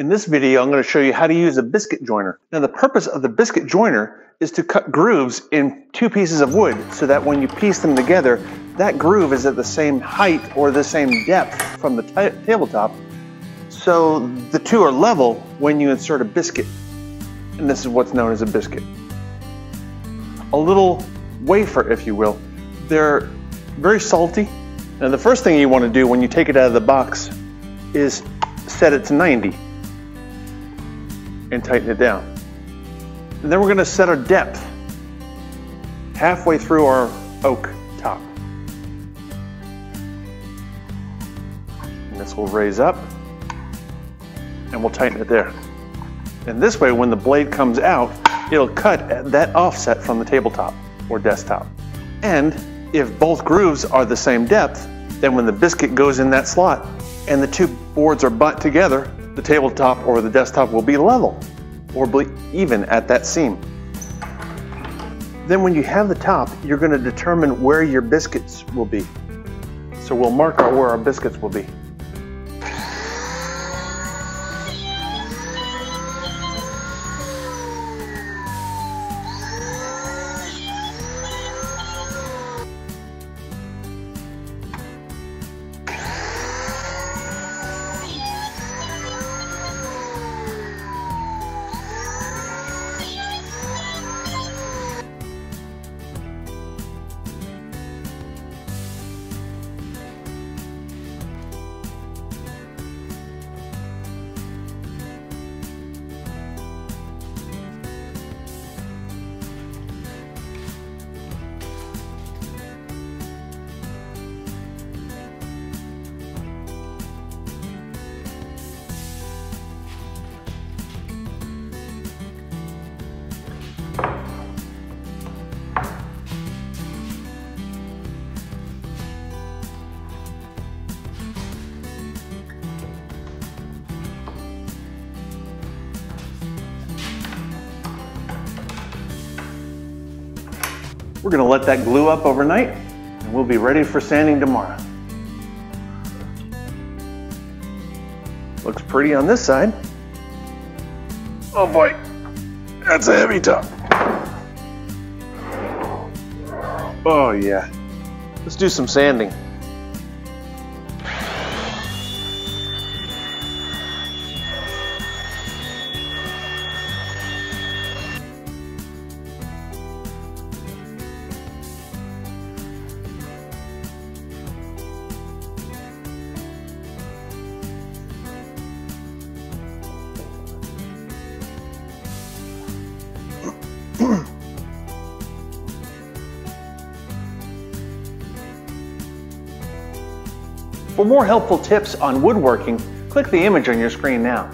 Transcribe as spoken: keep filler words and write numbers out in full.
In this video, I'm going to show you how to use a biscuit joiner. Now, the purpose of the biscuit joiner is to cut grooves in two pieces of wood so that when you piece them together, that groove is at the same height or the same depth from the tabletop, so the two are level when you insert a biscuit. And this is what's known as a biscuit. A little wafer, if you will. They're very salty. Now, the first thing you want to do when you take it out of the box is set it to ninety. And tighten it down. And then we're gonna set our depth halfway through our oak top. And this will raise up and we'll tighten it there. And this way, when the blade comes out, it'll cut at that offset from the tabletop or desktop. And if both grooves are the same depth, then when the biscuit goes in that slot and the two boards are butt together, the tabletop or the desktop will be level or be even at that seam. Then when you have the top, you're going to determine where your biscuits will be. So we'll mark out where our biscuits will be. We're going to let that glue up overnight, and we'll be ready for sanding tomorrow. Looks pretty on this side. Oh boy, that's a heavy top. Oh yeah, let's do some sanding. For more helpful tips on woodworking, click the image on your screen now.